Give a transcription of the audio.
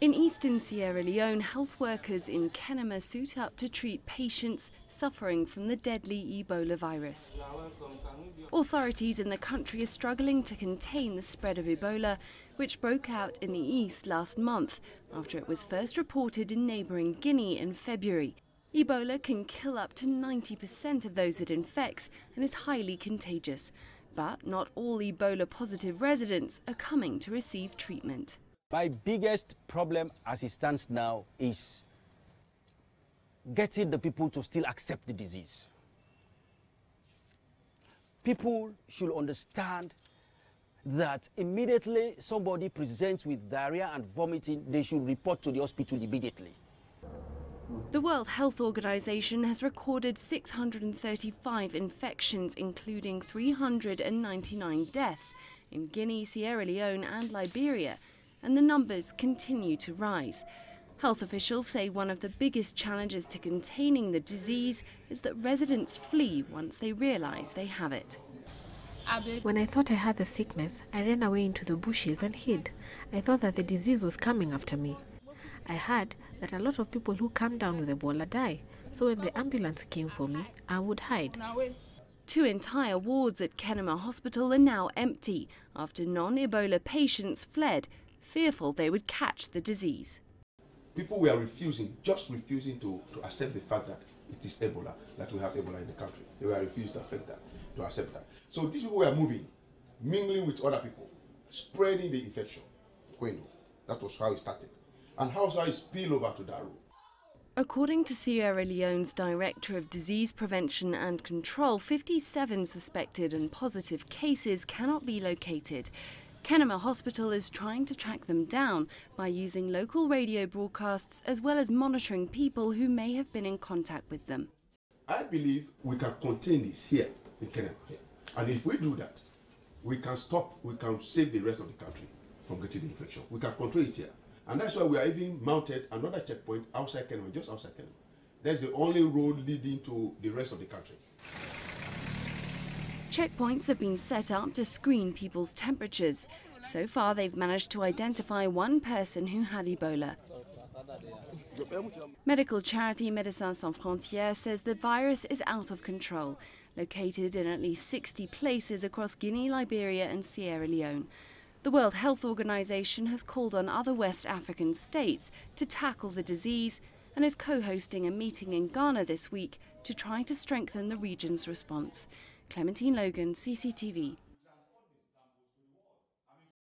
In eastern Sierra Leone, health workers in Kenema suit up to treat patients suffering from the deadly Ebola virus. Authorities in the country are struggling to contain the spread of Ebola, which broke out in the east last month after it was first reported in neighboring Guinea in February. Ebola can kill up to 90% of those it infects and is highly contagious. But not all Ebola-positive residents are coming to receive treatment. My biggest problem as it stands now is getting the people to still accept the disease. People should understand that immediately somebody presents with diarrhea and vomiting, they should report to the hospital immediately. The World Health Organization has recorded 635 infections, including 399 deaths in Guinea, Sierra Leone and Liberia, and the numbers continue to rise. Health officials say one of the biggest challenges to containing the disease is that residents flee once they realize they have it. When I thought I had the sickness, I ran away into the bushes and hid. I thought that the disease was coming after me. I heard that a lot of people who come down with Ebola die, so when the ambulance came for me, I would hide. Two entire wards at Kenema Hospital are now empty after non-Ebola patients fled, fearful they would catch the disease. People were just refusing to accept the fact that it is Ebola, that we have Ebola in the country. They were refused to accept that. So these people were moving, mingling with other people, spreading the infection. That was how it started. And how it spilled over to Daru. According to Sierra Leone's Director of Disease Prevention and Control, 57 suspected and positive cases cannot be located. Kenema Hospital is trying to track them down by using local radio broadcasts as well as monitoring people who may have been in contact with them. I believe we can contain this here in Kenema. And if we do that, we can save the rest of the country from getting the infection. We can control it here. And that's why we are even mounted another checkpoint outside Kenema, just outside Kenema. That's the only road leading to the rest of the country. Checkpoints have been set up to screen people's temperatures. So far, they've managed to identify one person who had Ebola. Medical charity Médecins Sans Frontières says the virus is out of control, located in at least 60 places across Guinea, Liberia and Sierra Leone. The World Health Organization has called on other West African states to tackle the disease and is co-hosting a meeting in Ghana this week to try to strengthen the region's response. Clementine Logan, CCTV.